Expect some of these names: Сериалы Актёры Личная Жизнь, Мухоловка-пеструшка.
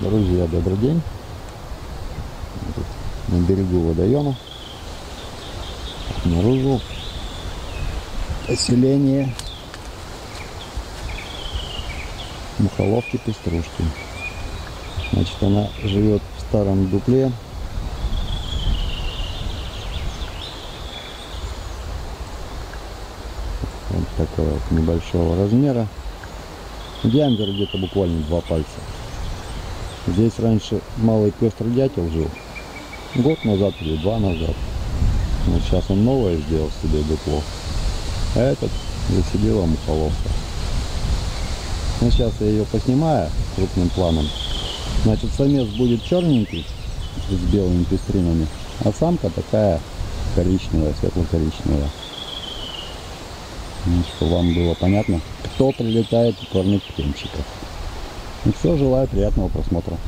Друзья, добрый день. На берегу водоема обнаружил поселение мухоловки-пеструшки. Значит, она живет в старом дупле. Вот такого вот небольшого размера. Диаметр где-то буквально 2 пальца. Здесь раньше малый пестрый дятел жил. Год назад или 2 назад. Вот сейчас он новое сделал себе дупло. А этот засидела мухоловка. Ну, сейчас я ее поснимаю крупным планом. Значит, самец будет черненький, с белыми пестринами. А самка такая коричневая, светло-коричневая. Ну, чтобы вам было понятно, кто прилетает у корных птенчиков. И все, желаю приятного просмотра.